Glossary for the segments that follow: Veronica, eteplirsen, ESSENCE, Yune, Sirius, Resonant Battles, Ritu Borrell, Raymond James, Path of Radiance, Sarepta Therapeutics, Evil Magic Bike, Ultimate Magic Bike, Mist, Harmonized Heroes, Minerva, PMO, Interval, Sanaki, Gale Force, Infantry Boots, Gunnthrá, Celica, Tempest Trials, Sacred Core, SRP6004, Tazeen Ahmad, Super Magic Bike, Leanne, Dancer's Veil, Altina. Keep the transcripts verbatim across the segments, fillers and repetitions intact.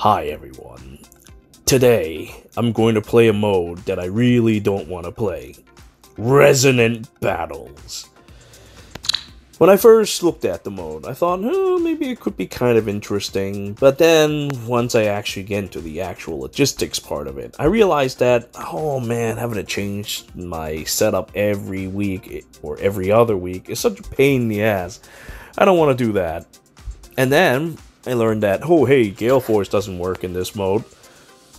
Hi everyone. Today, I'm going to play a mode that I really don't want to play. Resonant Battles. When I first looked at the mode, I thought, oh, maybe it could be kind of interesting. But then, once I actually get into the actual logistics part of it, I realized that, oh man, having to change my setup every week or every other week is such a pain in the ass. I don't want to do that. And then, I learned that, oh hey, Gale Force doesn't work in this mode.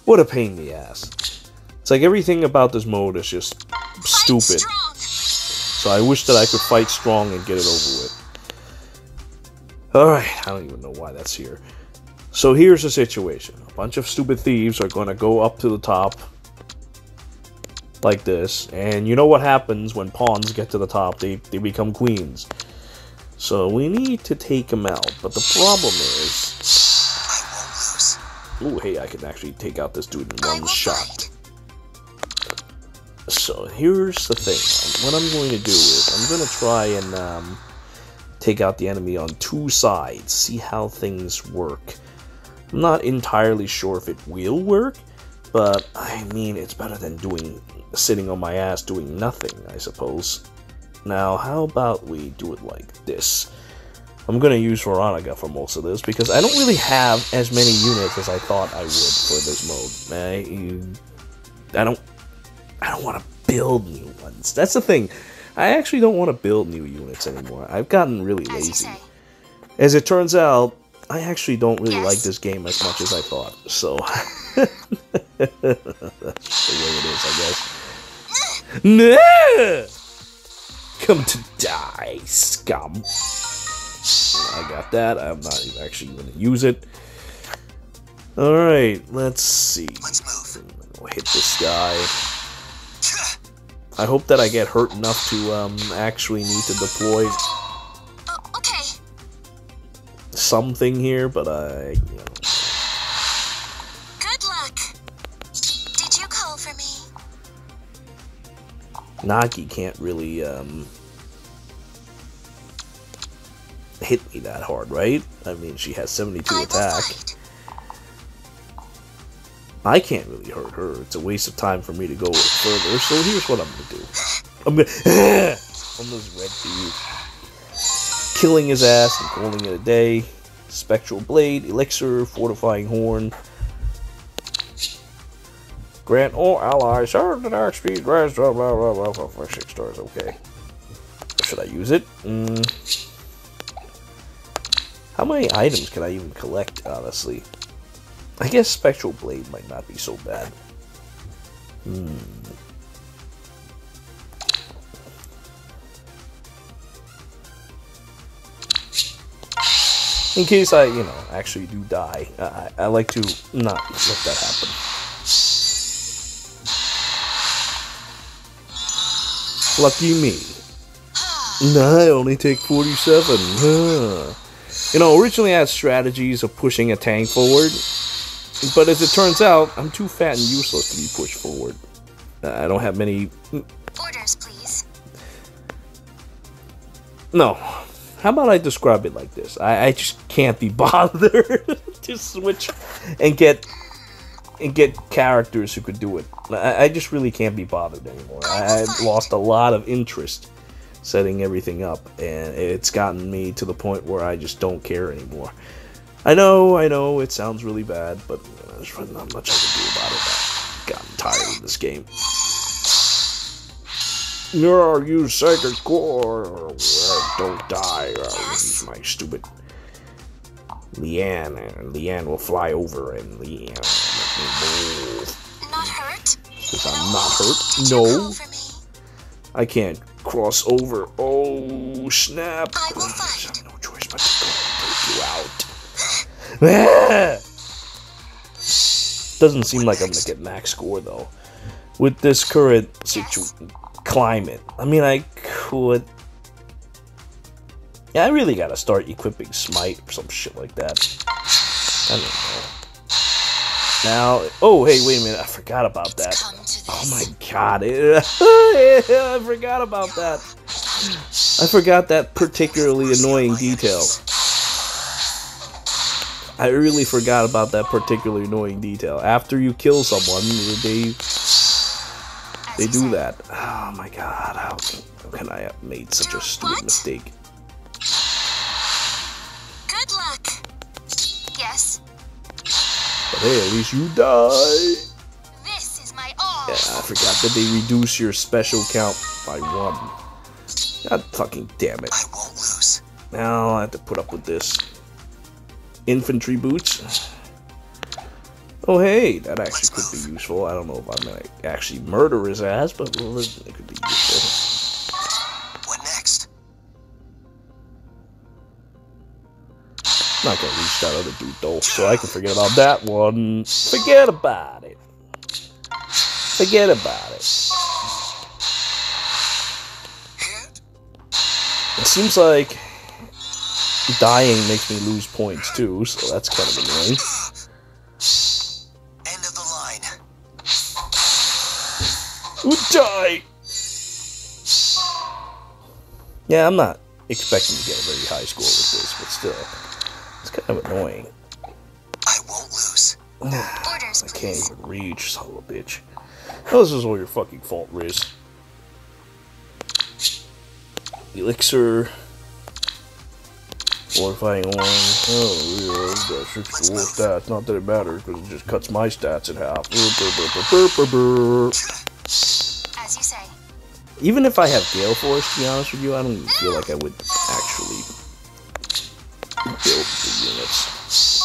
What a pain in the ass. It's like everything about this mode is just stupid. So I wish that I could fight strong and get it over with. Alright, I don't even know why that's here. So here's the situation. A bunch of stupid thieves are going to go up to the top. Like this. And you know what happens when pawns get to the top. They, they become queens. So we need to take them out. But the problem is... Ooh, hey, I can actually take out this dude in one shot. So, here's the thing. What I'm going to do is, I'm going to try and um, take out the enemy on two sides. See how things work. I'm not entirely sure if it will work, but, I mean, it's better than doing sitting on my ass doing nothing, I suppose. Now, how about we do it like this? I'm going to use Veronica for most of this, because I don't really have as many units as I thought I would for this mode. I, I don't I don't want to build new ones. That's the thing. I actually don't want to build new units anymore. I've gotten really lazy. As it turns out, I actually don't really yes. like this game as much as I thought. So, that's the way it is, I guess. No! Come to die, scum. I got that. I'm not even actually going to use it. Alright, let's see. Let's move. I'll hit this guy. I hope that I get hurt enough to um, actually need to deploy uh, okay. something here, but I... You know. Good luck. Did you call for me? Nagi can't really... Um, hit me that hard, right? I mean, she has seventy-two attack. I can't really hurt her. It's a waste of time for me to go further. So here's what I'm gonna do. I'm gonna almost red to you. Killing his ass and calling it a day. Spectral Blade, Elixir, Fortifying Horn. Grant all allies served at our speed. Blah blah blah blah blah. For six stars, okay. Should I use it? Mm. How many items can I even collect, honestly? I guess Spectral Blade might not be so bad. Hmm. In case I, you know, actually do die, I, I like to not let that happen. Lucky me. No, I only take forty-seven. Huh. You know, originally I had strategies of pushing a tank forward, but as it turns out, I'm too fat and useless to be pushed forward. I don't have many... Orders, please. No. How about I describe it like this? I, I just can't be bothered to switch and get and get characters who could do it. I, I just really can't be bothered anymore. I, I lost a lot of interest setting everything up, and it's gotten me to the point where I just don't care anymore. I know, I know, it sounds really bad, but there's really not much I can do about it. I've gotten tired of this game. No, you Sacred Core! Don't die, I'll use my stupid... Leanne, and Leanne will fly over, and Leanne... Will not hurt? Because I'm not hurt? No. I can't cross over. Oh snap! I will fight. I have no choice but to go and take you out. Doesn't seem like I'm gonna get max score though, with this current situ climate. I mean, I could. Yeah, I really gotta start equipping Smite or some shit like that. I don't know. Now, oh hey, wait a minute! I forgot about that. Oh my god! I forgot about that. I forgot that particularly annoying detail. I really forgot about that particular annoying detail. After you kill someone, they they do that. Oh my god, how can, how can I have made such a stupid what? mistake? Good luck. Yes. But hey, at least you die. This is my all. Yeah, I forgot that they reduce your special count by one. God fucking damn it. I won't lose. Now I have to put up with this. Infantry boots. Oh hey, that actually could be useful. I don't know if I'm gonna actually murder his ass, but it could be useful. What next? Not gonna reach that other dude though, so I can forget about that one. Forget about it. Forget about it. It seems like dying makes me lose points too, so that's kind of annoying. End of the line. Who die? Yeah, I'm not expecting to get a very high score with this, but still, it's kind of annoying. I won't lose. I can't even reach, son of a bitch. Oh, this is all your fucking fault, Riz. Elixir. Glorifying one. Oh, yeah, that's six to war stats. Not that it matters, because it just cuts my stats in half. As you say. Even if I have Gale Force, to be honest with you, I don't even feel like I would actually build the units.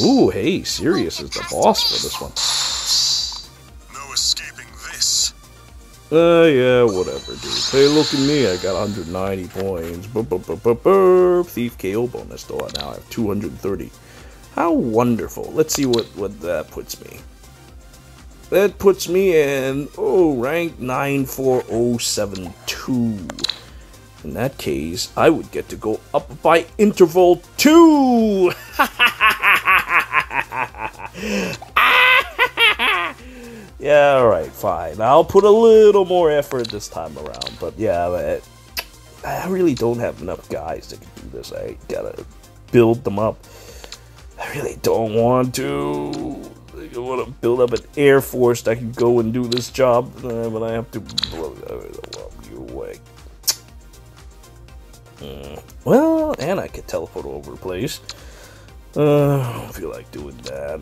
Ooh, hey, Sirius is the boss for this one. Uh, yeah, whatever, dude. Hey, look at me, I got one hundred ninety points. Burp, burp, burp, burp, burp. Thief K O bonus, though, now I have two hundred thirty. How wonderful. Let's see what, what that puts me. That puts me in, oh, rank nine four oh seven two. In that case, I would get to go up by interval two! Yeah, alright, fine. I'll put a little more effort this time around, but yeah, I really don't have enough guys that can do this. I gotta build them up. I really don't want to. I want to build up an air force that can go and do this job, but I have to blow you away. Well, and I could teleport over a place. Uh, I don't feel like doing that.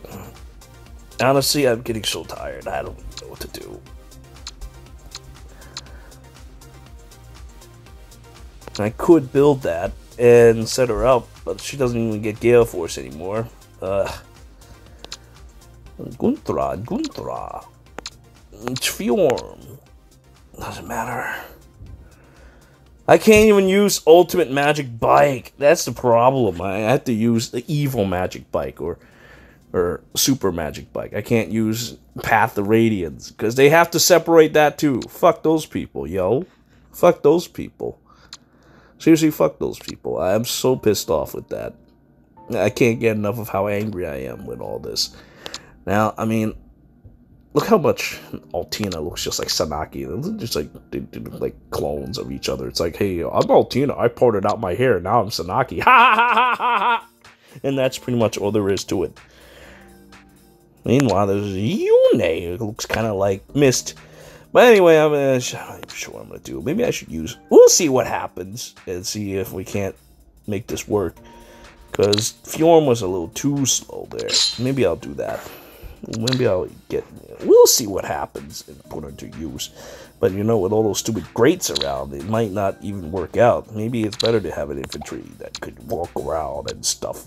Honestly, I'm getting so tired, I don't know what to do. I could build that and set her up, but she doesn't even get Gale Force anymore. Uh, Gunnthrá, Gunnthrá. It's Fjorm. Doesn't matter. I can't even use Ultimate Magic Bike. That's the problem. I have to use the Evil Magic Bike, or... or Super Magic Bike. I can't use Path of Radiance, because they have to separate that too. Fuck those people, yo. Fuck those people. Seriously, fuck those people. I am so pissed off with that. I can't get enough of how angry I am with all this. Now, I mean, look how much Altina looks just like Sanaki. They're just like, they, they look like clones of each other. It's like, hey, I'm Altina. I parted out my hair. Now I'm Sanaki. Ha ha ha ha ha! And that's pretty much all there is to it. Meanwhile, there's Yune, who looks kind of like Mist. But anyway, I'm, uh, I'm not sure what I'm going to do. Maybe I should use... We'll see what happens and see if we can't make this work. Because Fjorm was a little too slow there. Maybe I'll do that. Maybe I'll get... We'll see what happens and put her to use. But, you know, with all those stupid grates around, it might not even work out. Maybe it's better to have an infantry that could walk around and stuff.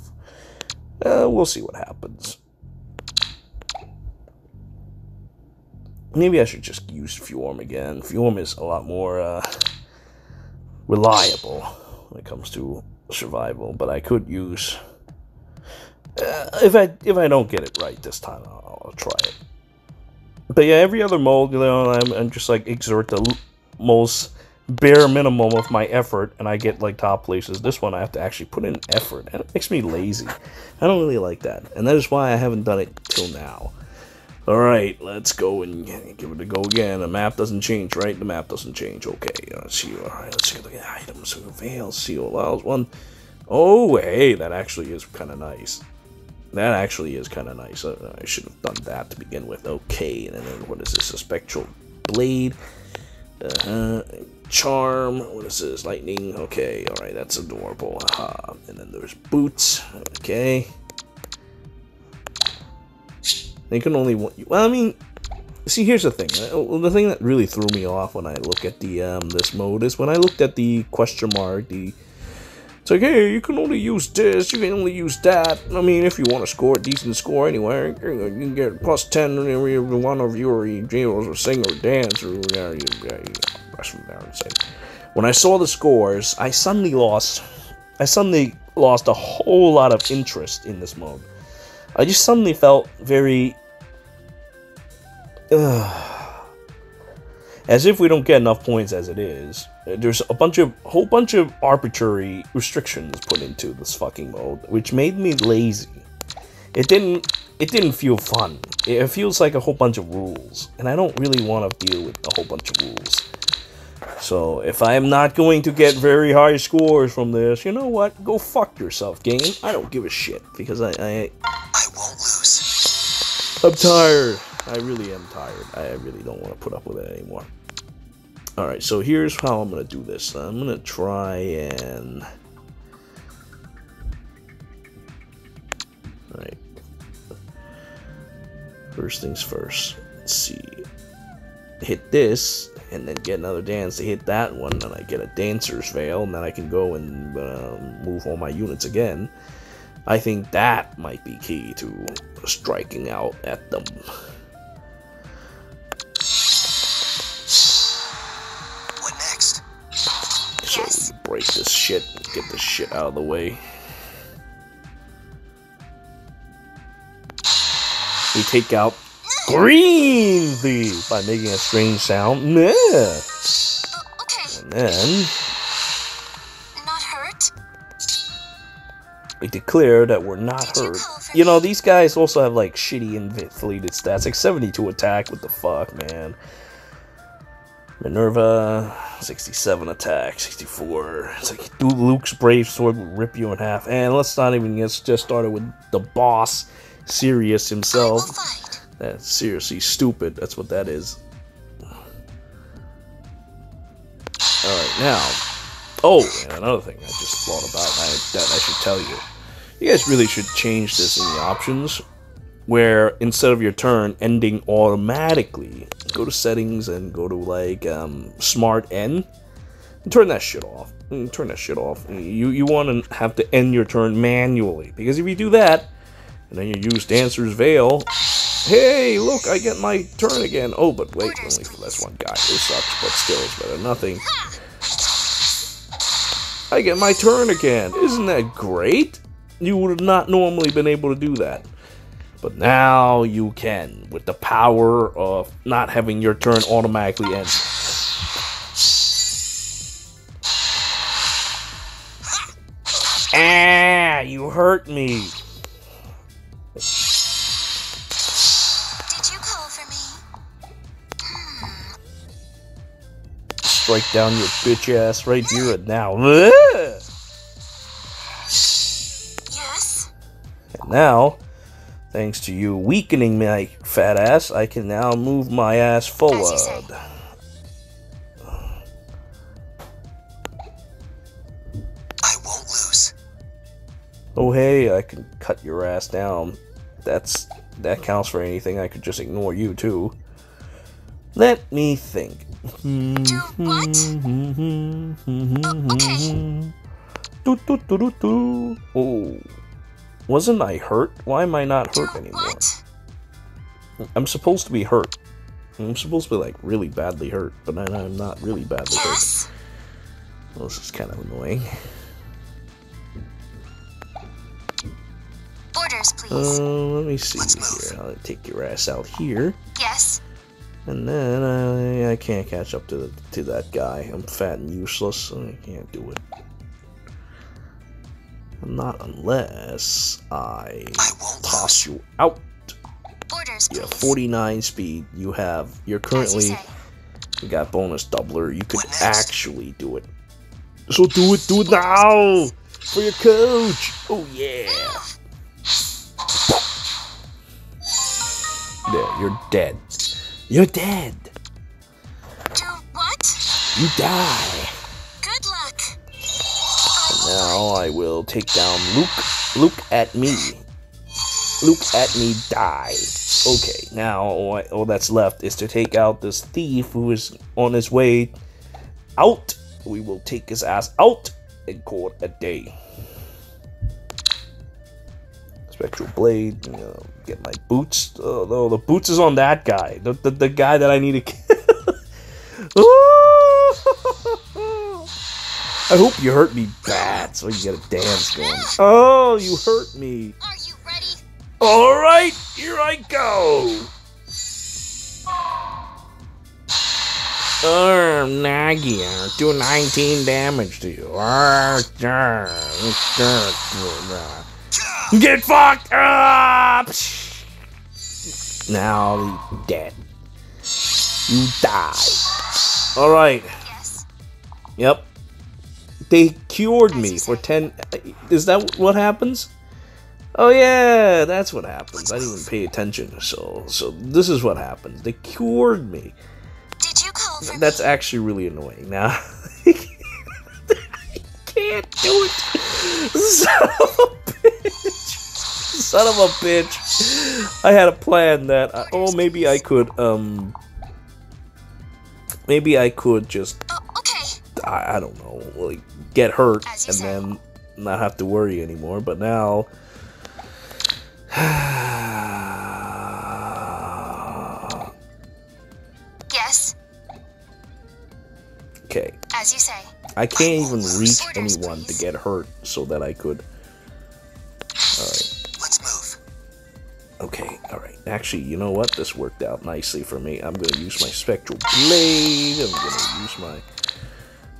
Uh, we'll see what happens. Maybe I should just use Fjorm again. Fjorm is a lot more uh, reliable when it comes to survival. But I could use uh, if I if I don't get it right this time, I'll, I'll try it. But yeah, every other mode, you know, I'm, I'm just like exert the most bare minimum of my effort, and I get like top places. This one I have to actually put in effort, and it makes me lazy. I don't really like that, and that is why I haven't done it till now. Alright, let's go and give it a go again. The map doesn't change, right? The map doesn't change. Okay, let's see. Alright, let's take a look at items. Veil, seal allows one. Oh, hey, that actually is kind of nice. That actually is kind of nice. I, I should have done that to begin with. Okay, and then what is this? A Spectral Blade. Uh-huh. Charm. What is this? Lightning. Okay, alright, that's adorable. Aha. And then there's boots. Okay. They can only want you. Well, I mean, see, here's the thing. The thing that really threw me off when I look at the um, this mode is when I looked at the question mark. The it's like, hey, you can only use this. You can only use that. I mean, if you want to score a decent score anywhere, you can get plus ten every one of your deals or sing or dance or whatever. When I saw the scores, I suddenly lost. I suddenly lost a whole lot of interest in this mode. I just suddenly felt very. Uh, as if we don't get enough points as it is. There's a bunch of whole bunch of arbitrary restrictions put into this fucking mode, which made me lazy. It didn't it didn't feel fun. It feels like a whole bunch of rules, and I don't really want to deal with a whole bunch of rules. So if I'm not going to get very high scores from this, you know what? Go fuck yourself, game. I don't give a shit because I I, I won't lose. I'm tired. I really am tired. I really don't want to put up with it anymore. All right, so here's how I'm gonna do this. I'm gonna try and all right. First things first. Let's see. Hit this. And then get another dance to hit that one, and I get a Dancer's Veil, and then I can go and uh, move all my units again. I think that might be key to striking out at them. What next? So yes. Break this shit and get this shit out of the way. We take out green thief by making a strange sound. Yeah. Okay. And then not hurt. We declare that we're not Did hurt. You, you know, these guys also have like shitty inflated stats, like seventy-two attack. What the fuck, man? Minerva, sixty-seven attack, sixty-four. It's like Luke's Brave Sword will rip you in half. And let's not even get just started with the boss, Sirius himself. That's seriously stupid. That's what that is. Alright, now. Oh, and another thing I just thought about I, that I should tell you. You guys really should change this in the options, where instead of your turn ending automatically, go to settings and go to like um, smart end. And turn that shit off. And turn that shit off. You, you want to have to end your turn manually. Because if you do that, and then you use Dancer's Veil. Hey, look, I get my turn again. Oh, but wait, only for this one guy. It sucks, but still, it's better than nothing. I get my turn again. Isn't that great? You would have not normally been able to do that. But now you can, with the power of not having your turn automatically end. Ah, you hurt me. Strike down your bitch ass right here and now. Yes. And now, thanks to you weakening my fat ass, I can now move my ass forward. I won't lose. Oh hey, I can cut your ass down. That's that counts for anything. I could just ignore you too. Let me think. Do what? Oh, okay. Do, do, do, do, do. Oh. Wasn't I hurt? Why am I not hurt do anymore? What? I'm supposed to be hurt. I'm supposed to be like really badly hurt, but I, I'm not really badly yes. hurt. Well, this is kind of annoying. Orders, please. Uh, let me see Let's here. Move. I'll take your ass out here. Yes. And then I, I can't catch up to the, to that guy. I'm fat and useless, and I can't do it. Not unless I, I toss you out. Orders, yeah, forty-nine speed. You have. You're currently. You, you got bonus doubler. You could actually do it. So do it. Do it now for your coach. Oh yeah. There. You're dead. You're dead. Do what? You die. Good luck. And now I will take down Luke. Luke at me. Luke at me die. Okay, now all that's left is to take out this thief who is on his way out. We will take his ass out and call it a day. Spectral Blade, you know, get my boots. Oh no, the boots is on that guy. The, the, the guy that I need to kill. I hope you hurt me bad so you get a dance going. Oh, you hurt me. All right, here I go. Arr, Nagi, I do nineteen damage to you. Arr, arr, arr, arr. Get fucked up. Now you're dead. You die. All right. Yes. Yep. They cured me for ten. Is that what happens? Oh yeah, that's what happens. I didn't even pay attention. So, so this is what happens. They cured me. Did you call for That's me? Actually really annoying. Now, I can't do it. Son of a bitch. Son of a bitch. I had a plan that. I, oh, maybe I could. Um. Maybe I could just. Oh, okay. I, I don't know. Like get hurt and said. Then not have to worry anymore. But now. Yes. Okay. As you say. I can't even reach anyone to get hurt so that I could. Alright. Let's move. Okay, alright. Actually, you know what? This worked out nicely for me. I'm gonna use my Spectral Blade. I'm gonna use my,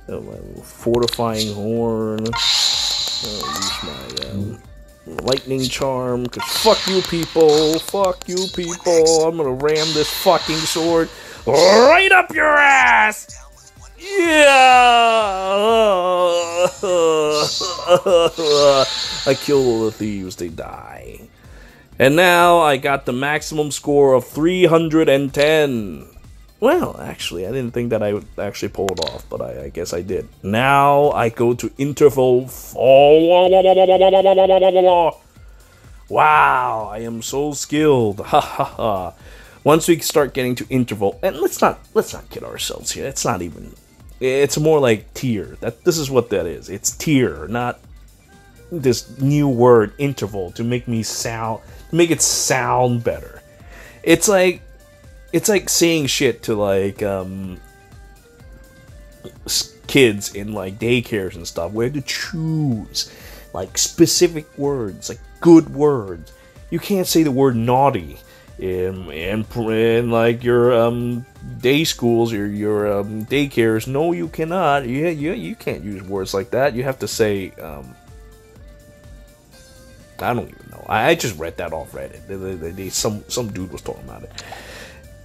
oh, my little fortifying horn. I'll use my um lightning charm, cause fuck you people, fuck you people, I'm gonna ram this fucking sword right up your ass! Yeah! I killed all the thieves, they die. And now I got the maximum score of three hundred ten. Well, actually, I didn't think that I would actually pull it off, but I, I guess I did. Now I go to interval. Oh, wow, I am so skilled. Ha ha ha. Once we start getting to interval, and let's not let's not kid ourselves here. It's not even. It's more like tier. That this is what that is. It's tier, not this new word interval to make me sound make it sound better. It's like. It's like saying shit to, like, um, kids in, like, daycares and stuff, where to choose, like, specific words, like, good words. You can't say the word naughty in, in, in like, your, um, day schools or your, um, daycares. No, you cannot. You, you, you can't use words like that. You have to say, um, I don't even know. I, I just read that off Reddit. They, they, they, some, some dude was talking about it.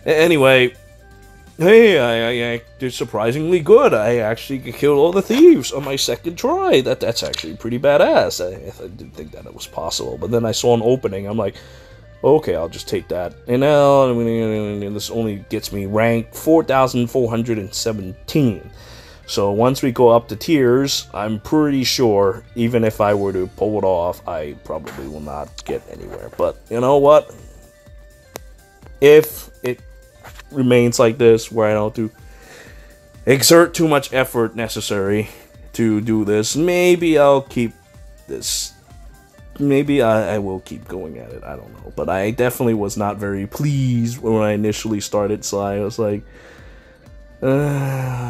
Anyway, hey, I, I, I did surprisingly good. I actually killed all the thieves on my second try. That that's actually pretty badass. I, I didn't think that it was possible, but then I saw an opening. I'm like, okay, I'll just take that. And now I mean, this only gets me rank four thousand four hundred seventeen. So once we go up to tiers, I'm pretty sure even if I were to pull it off, I probably will not get anywhere. But you know what? If it remains like this, where I don't do exert too much effort necessary to do this, maybe I'll keep this. Maybe I, I will keep going at it. I don't know. But I definitely was not very pleased when I initially started, so I was like, uh,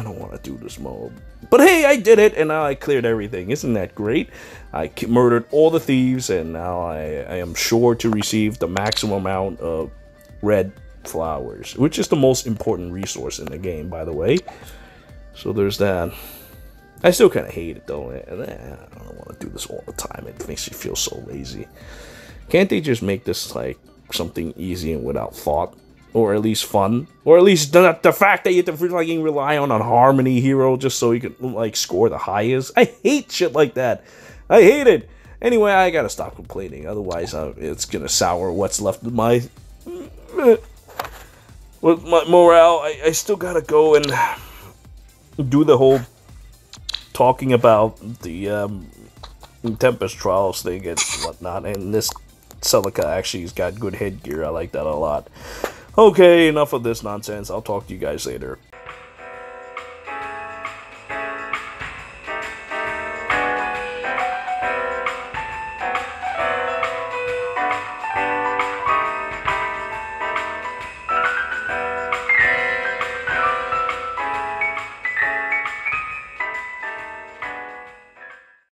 I don't want to do this mode. But hey, I did it, and now I cleared everything. Isn't that great? I murdered all the thieves, and now I, I am sure to receive the maximum amount of red flowers, which is the most important resource in the game, by the way. So there's that. I still kind of hate it though. I don't want to do this all the time. It makes you feel so lazy. Can't they just make this like something easy and without thought, or at least fun, or at least the, the fact that you have to fucking rely on a Harmony Hero just so you can like score the highest. I hate shit like that. I hate it. Anyway, I gotta stop complaining, otherwise uh, it's gonna sour what's left of my, with my morale. I, I still gotta go and do the whole talking about the um, Tempest Trials thing and whatnot, and this Celica actually has got good headgear. I like that a lot. Okay, enough of this nonsense. I'll talk to you guys later.